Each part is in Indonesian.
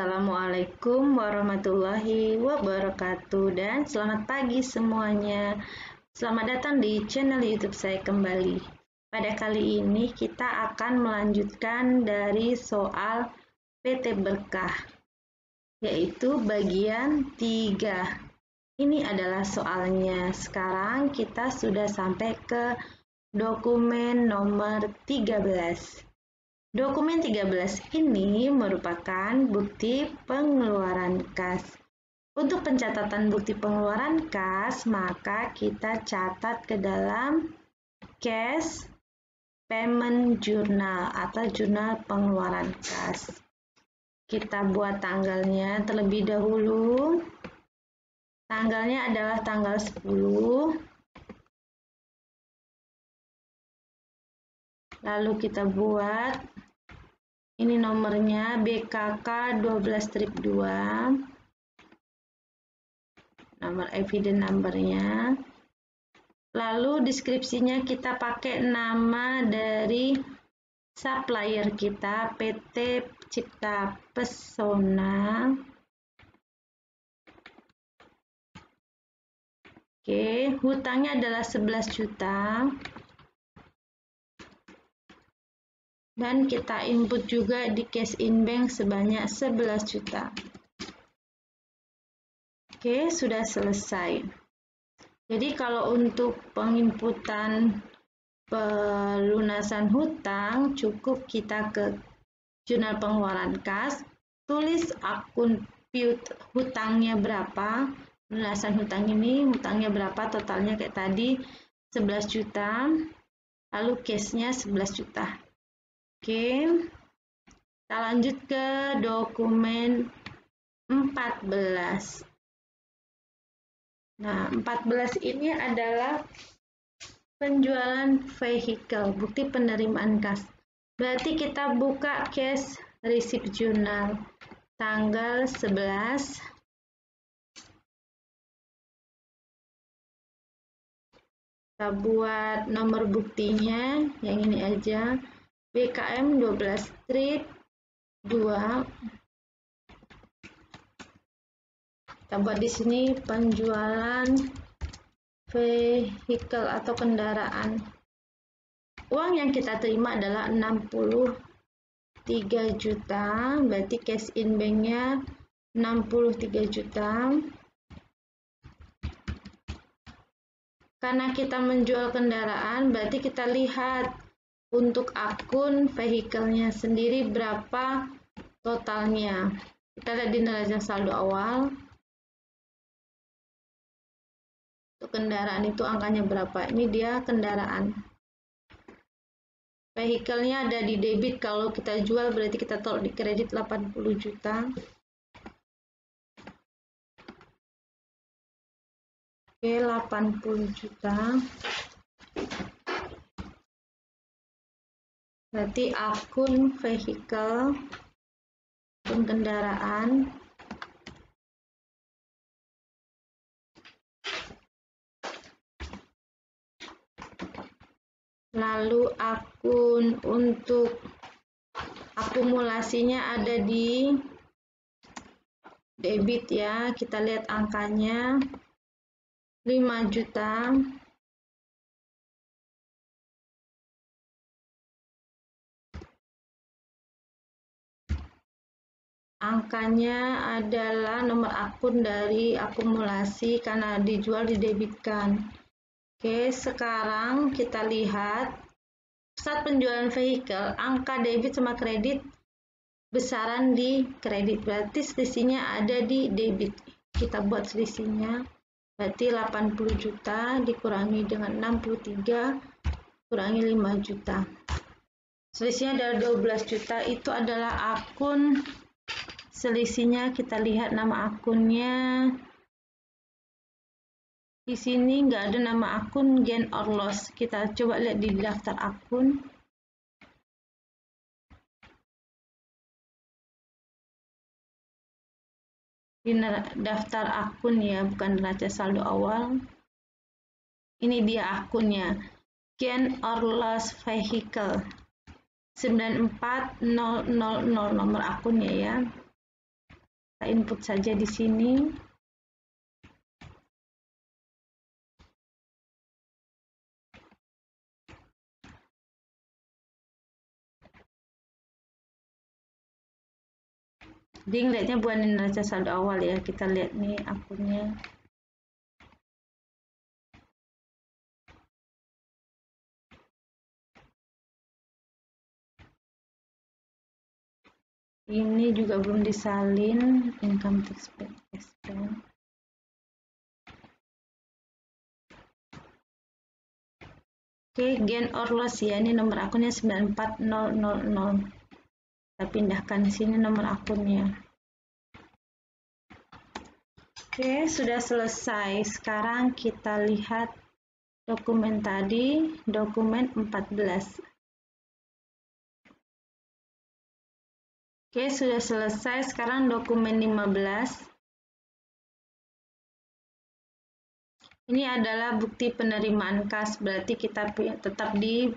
Assalamualaikum warahmatullahi wabarakatuh, dan selamat pagi semuanya. Selamat datang di channel YouTube saya kembali. Pada kali ini kita akan melanjutkan dari soal PT Berkah, yaitu bagian 3. Ini adalah soalnya. Sekarang kita sudah sampai ke dokumen nomor 13. Dokumen 13 ini merupakan bukti pengeluaran kas. Untuk pencatatan bukti pengeluaran kas, maka kita catat ke dalam Cash Payment Journal atau jurnal pengeluaran kas. Kita buat tanggalnya terlebih dahulu. Tanggalnya adalah tanggal 10. Lalu kita buat, ini nomornya BKK 12-2, nomor evidence numbernya. Lalu deskripsinya kita pakai nama dari supplier kita, PT Cipta Pesona. Oke, hutangnya adalah 11 juta. Dan kita input juga di cash in bank sebanyak 11 juta. Oke, sudah selesai. Jadi kalau untuk penginputan pelunasan hutang, cukup kita ke jurnal pengeluaran kas, tulis akun hutangnya berapa, pelunasan hutang ini hutangnya berapa, totalnya kayak tadi 11 juta, lalu cashnya 11 juta. Oke, kita lanjut ke dokumen 14. Nah, 14 ini adalah penjualan vehicle, bukti penerimaan kas. Berarti kita buka cash receipt journal tanggal 11. Kita buat nomor buktinya, yang ini aja. BKM 12-2. Kita buat di sini penjualan vehicle atau kendaraan. Uang yang kita terima adalah 63 juta, berarti cash in banknya 63 juta. Karena kita menjual kendaraan, berarti kita lihat untuk akun vehicle-nya sendiri berapa totalnya. Kita lihat di neraca saldo awal. Untuk kendaraan itu angkanya berapa? Ini dia kendaraan. Vehicle-nya ada di debit, kalau kita jual berarti kita taruh di kredit 80 juta. Oke, 80 juta. Berarti akun vehicle, akun kendaraan. Lalu akun untuk akumulasinya ada di debit ya. Kita lihat angkanya 5 juta. Angkanya adalah nomor akun dari akumulasi karena dijual didebitkan. Oke, sekarang kita lihat saat penjualan vehicle, angka debit sama kredit besaran di kredit. Berarti selisihnya ada di debit. Kita buat selisihnya. Berarti 80 juta dikurangi dengan 63 kurangi 5 juta. Selisihnya adalah 12 juta. Itu adalah akun selisihnya. Kita lihat nama akunnya. Di sini nggak ada nama akun gain or loss. Kita coba lihat di daftar akun. Di daftar akun ya, bukan neraca saldo awal. Ini dia akunnya. Gain or loss vehicle 94000 nomor akunnya ya. input saja di sini. Jadi ngeliatnya bukan neraca saldo awal ya, kita lihat nih akunnya. Ini juga belum disalin, income tax pay, expense. Oke, gain or loss ya, ini nomor akunnya 94000. Kita pindahkan di sini nomor akunnya. Oke, sudah selesai. Sekarang kita lihat dokumen tadi, dokumen 14. Oke, sudah selesai. Sekarang dokumen 15. Ini adalah bukti penerimaan kas, berarti kita tetap di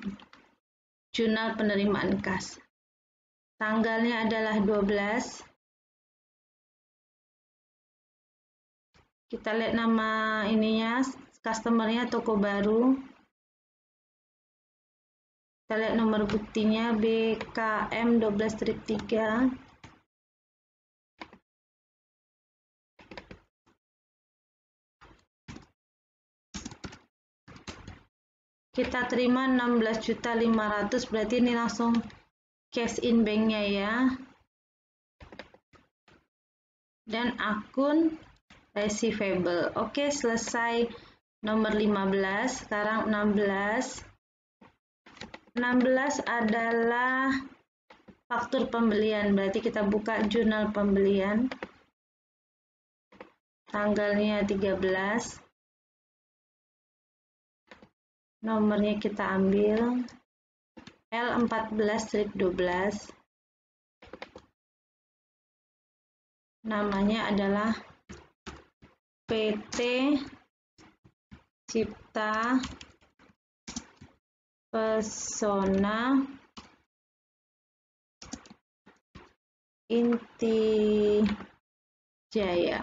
jurnal penerimaan kas. Tanggalnya adalah 12. Kita lihat nama ininya, customernya Toko Baru. Kita lihat nomor buktinya BKM 12-3. Kita terima 16.500.000, berarti ini langsung cash in bank-nya ya. Dan akun receivable. Oke, selesai nomor 15, sekarang 16. 16 adalah faktur pembelian, berarti kita buka jurnal pembelian. Tanggalnya 13. Nomornya kita ambil. L14-12. Namanya adalah PT Cipta Pesona Inti Jaya.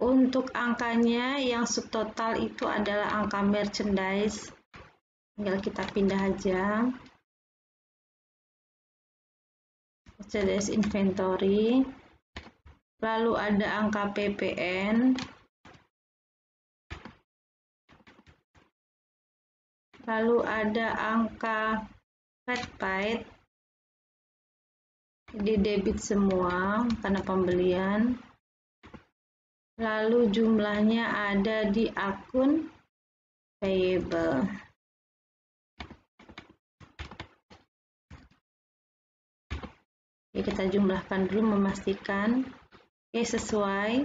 Untuk angkanya yang subtotal itu adalah angka merchandise. Tinggal kita pindah aja. Merchandise inventory. Lalu ada angka PPN. Lalu ada angka pet. Di debit semua karena pembelian. Lalu jumlahnya ada di akun payable. Jadi kita jumlahkan dulu memastikan. Oke, sesuai.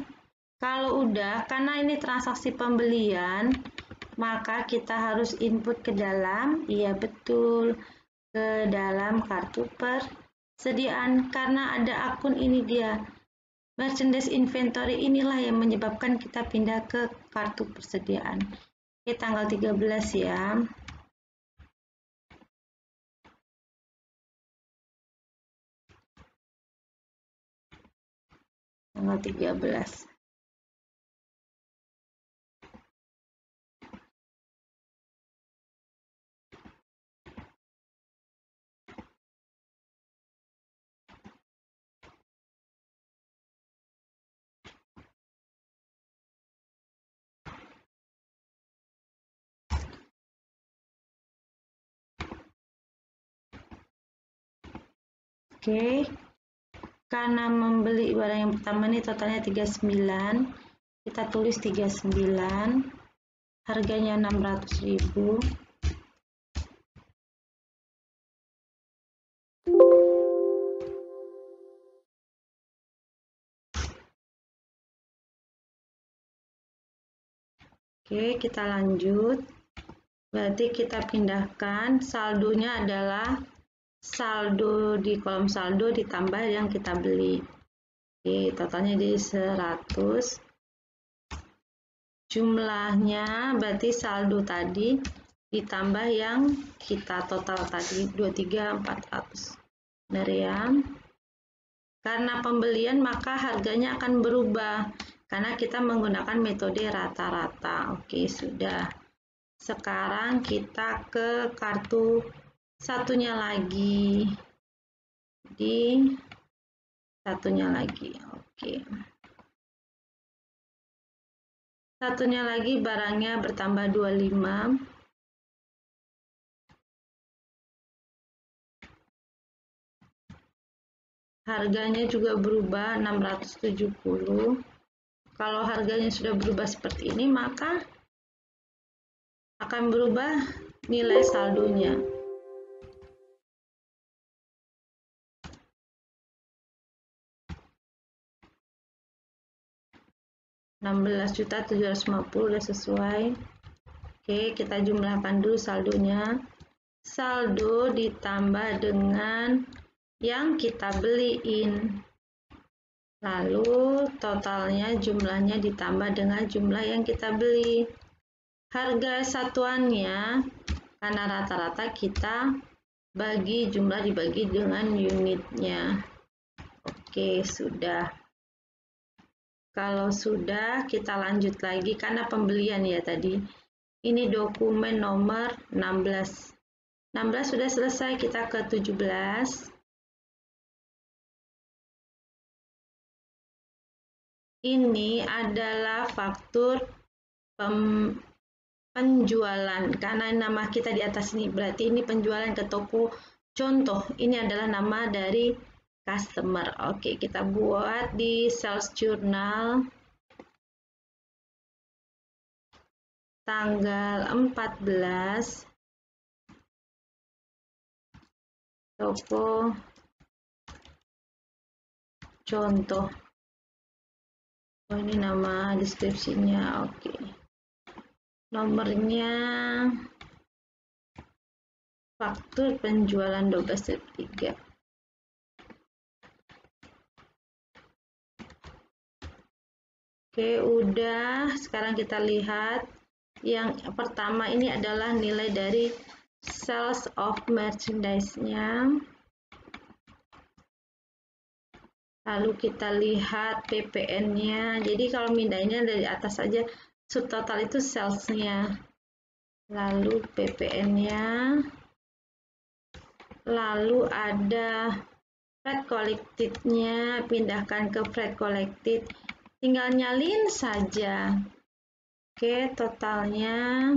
Kalau udah, karena ini transaksi pembelian, maka kita harus input ke dalam, iya betul, ke dalam kartu persediaan. Karena ada akun ini dia. Merchandise inventory inilah yang menyebabkan kita pindah ke kartu persediaan. Oke, tanggal 13 ya. Tanggal 13. Oke, karena membeli barang yang pertama ini totalnya 39, kita tulis 39, harganya 600.000. Oke, kita lanjut. Berarti kita pindahkan, saldonya adalah saldo di kolom saldo ditambah yang kita beli. Oke, totalnya jadi 100. Jumlahnya berarti saldo tadi ditambah yang kita total tadi 23.400. Meriam. Karena pembelian maka harganya akan berubah karena kita menggunakan metode rata-rata. Oke, sudah. Sekarang kita ke kartu satunya lagi. Di satunya lagi. Oke. Satunya lagi barangnya bertambah 25. Harganya juga berubah 670. Kalau harganya sudah berubah seperti ini, maka akan berubah nilai saldonya. Rp16.750 sudah sesuai. Oke, kita jumlahkan dulu saldonya. Saldo ditambah dengan yang kita beliin, lalu totalnya jumlahnya ditambah dengan jumlah yang kita beli. Harga satuannya, karena rata-rata kita bagi jumlah dibagi dengan unitnya. Oke, sudah. Kalau sudah, kita lanjut lagi karena pembelian ya tadi. Ini dokumen nomor 16. 16 sudah selesai, kita ke 17. Ini adalah faktur penjualan, karena nama kita di atas ini, berarti ini penjualan ke toko contoh. Ini adalah nama dari customer. Oke, kita buat di sales journal tanggal 14 toko contoh. Oh, ini nama deskripsinya. Oke. Nomornya faktur penjualan 12.3. Oke, udah. Sekarang kita lihat yang pertama ini adalah nilai dari sales of merchandise-nya. Lalu kita lihat PPN-nya. Jadi kalau mindainya dari atas saja, subtotal itu sales-nya. Lalu PPN-nya. Lalu ada freight collected-nya, pindahkan ke freight collected. Tinggal nyalin saja. Oke, totalnya.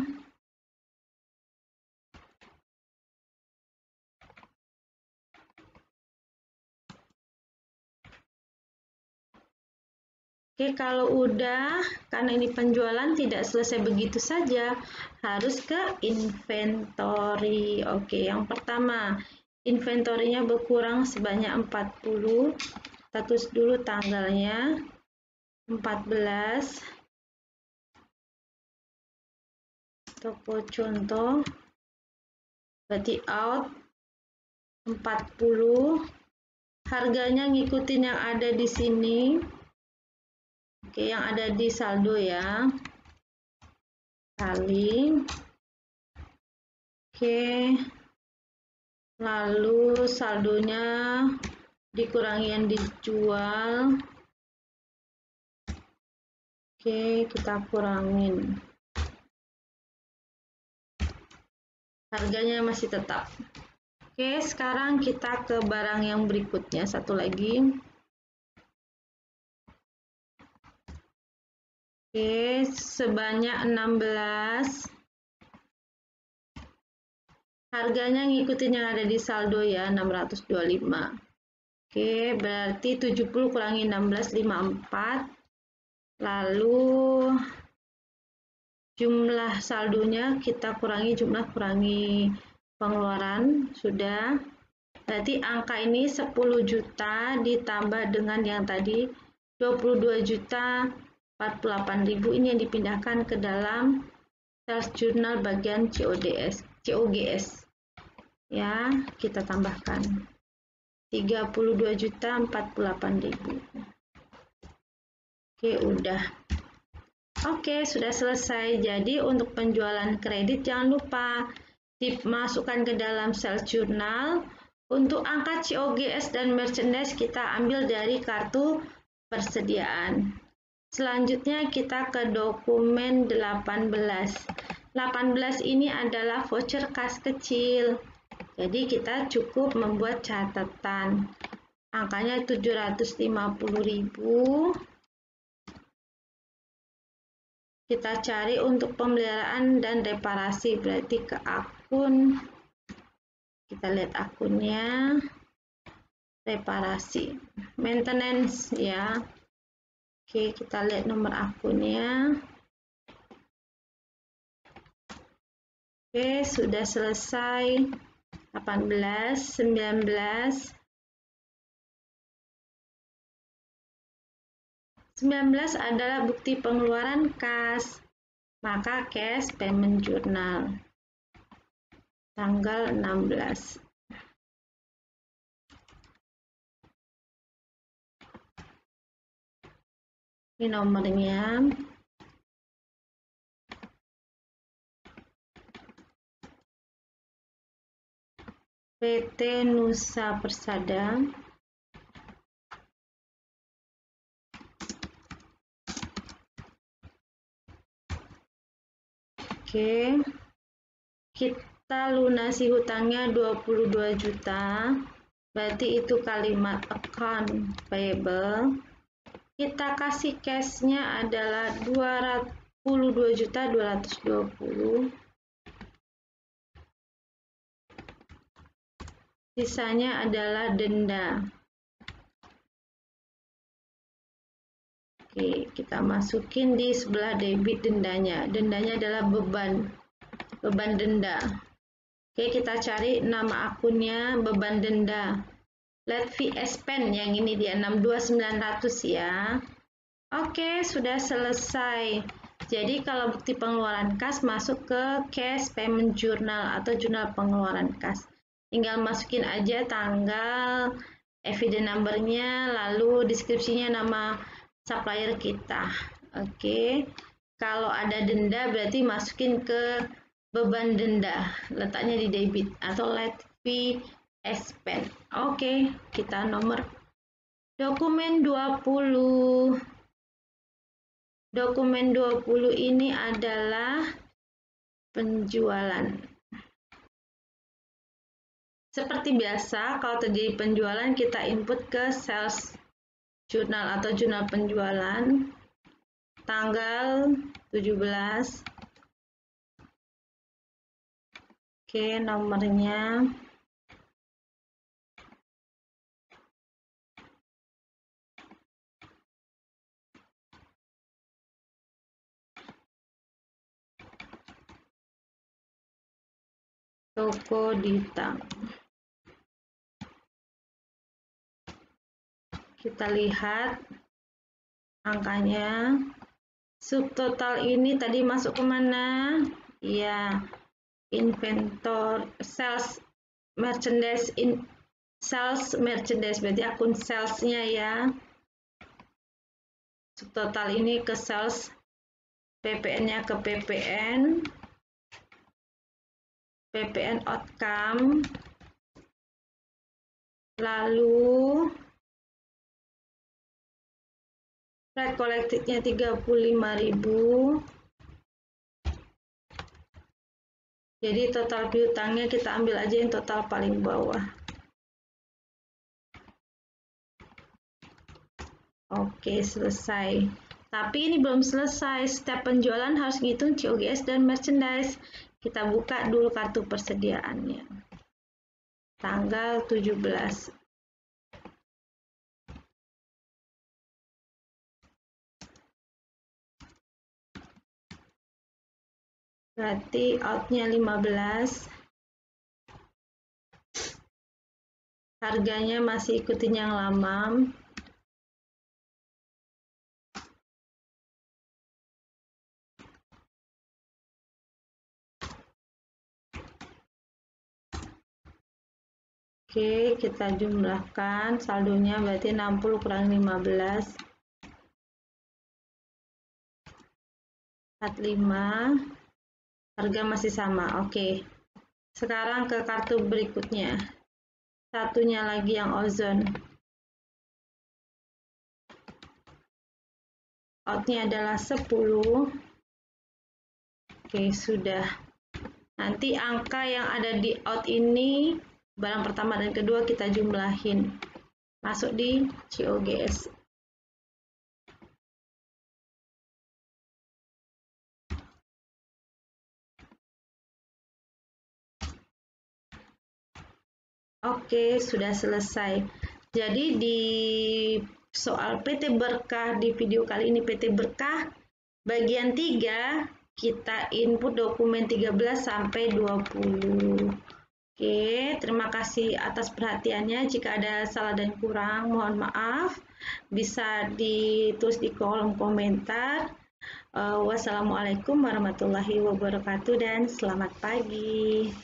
Oke, kalau udah, karena ini penjualan tidak selesai begitu saja, harus ke inventory. Oke, yang pertama, inventorinya berkurang sebanyak 40. Kita tulis dulu tanggalnya, 14. Toko contoh, berarti out, 40. Harganya ngikutin yang ada di sini. Oke, yang ada di saldo ya, kali. Oke, lalu saldonya dikurangi yang dijual. Oke, kita kurangin. Harganya masih tetap. Oke, sekarang kita ke barang yang berikutnya, satu lagi. Oke, sebanyak 16. Harganya ngikutin yang ada di saldo ya, 625. Oke, berarti 70 kurangi 16, 54. Lalu jumlah saldonya kita kurangi jumlah kurangi pengeluaran, sudah. Berarti angka ini 10 juta ditambah dengan yang tadi 22 juta 48.000, ini yang dipindahkan ke dalam sales journal bagian COGS. Ya, kita tambahkan 32.048.000. Oke, udah. Oke, sudah selesai. Jadi untuk penjualan kredit jangan lupa masukkan ke dalam sales journal, Untuk angka COGS dan merchandise kita ambil dari kartu persediaan. Selanjutnya kita ke dokumen 18. 18 ini adalah voucher kas kecil. Jadi kita cukup membuat catatan. Angkanya 750.000. Kita cari untuk pemeliharaan dan reparasi, berarti ke akun. Kita lihat akunnya, reparasi, maintenance ya. Oke, kita lihat nomor akunnya. Oke, sudah selesai. 18, 19, 19 adalah bukti pengeluaran kas, maka cash payment journal. Tanggal 16. Ini nomornya. PT Nusa Persada. Oke. Kita lunasi hutangnya 22 juta, berarti itu kalimat account payable. Kita kasih cashnya adalah 22.220. Sisanya adalah denda. Oke, kita masukin di sebelah debit dendanya. Dendanya adalah beban denda. Oke, kita cari nama akunnya, beban denda. Let fee expend, yang ini dia 62.900 ya. Oke, sudah selesai. Jadi kalau bukti pengeluaran kas masuk ke cash payment journal atau jurnal pengeluaran kas. Tinggal masukin aja tanggal, evidence number-nya, lalu deskripsinya nama supplier kita. Oke. Kalau ada denda berarti masukin ke beban denda, letaknya di debit atau late fee expense. Oke, kita nomor dokumen 20. Dokumen 20 ini adalah penjualan. Seperti biasa, kalau terjadi penjualan kita input ke sales journal atau jurnal penjualan. Tanggal 17. Oke, nomornya. Toko Dita. Kita lihat angkanya. Subtotal ini tadi masuk ke mana? Ya. Inventor, sales merchandise, sales merchandise berarti akun salesnya ya. Subtotal ini ke sales, PPN-nya ke PPN outcome, lalu freight collected-nya 35.000. Jadi total piutangnya kita ambil aja yang total paling bawah. Oke, selesai. Tapi ini belum selesai. Setiap penjualan harus ngitung COGS dan merchandise. Kita buka dulu kartu persediaannya. Tanggal 17. Berarti outnya 15. Harganya masih ikutin yang lama. Oke, kita jumlahkan saldonya, berarti 60 kurang 15. 45. Harga masih sama, oke. Sekarang ke kartu berikutnya. satunya lagi yang ozon. Outnya adalah 10. Oke, sudah. Nanti angka yang ada di out ini, barang pertama dan kedua kita jumlahin. Masuk di COGS. Oke, sudah selesai. Jadi di soal PT Berkah di video kali ini, PT Berkah bagian 3, kita input dokumen 13 sampai 20. Oke, terima kasih atas perhatiannya. Jika ada salah dan kurang, mohon maaf. Bisa ditulis di kolom komentar. Wassalamualaikum warahmatullahi wabarakatuh dan selamat pagi.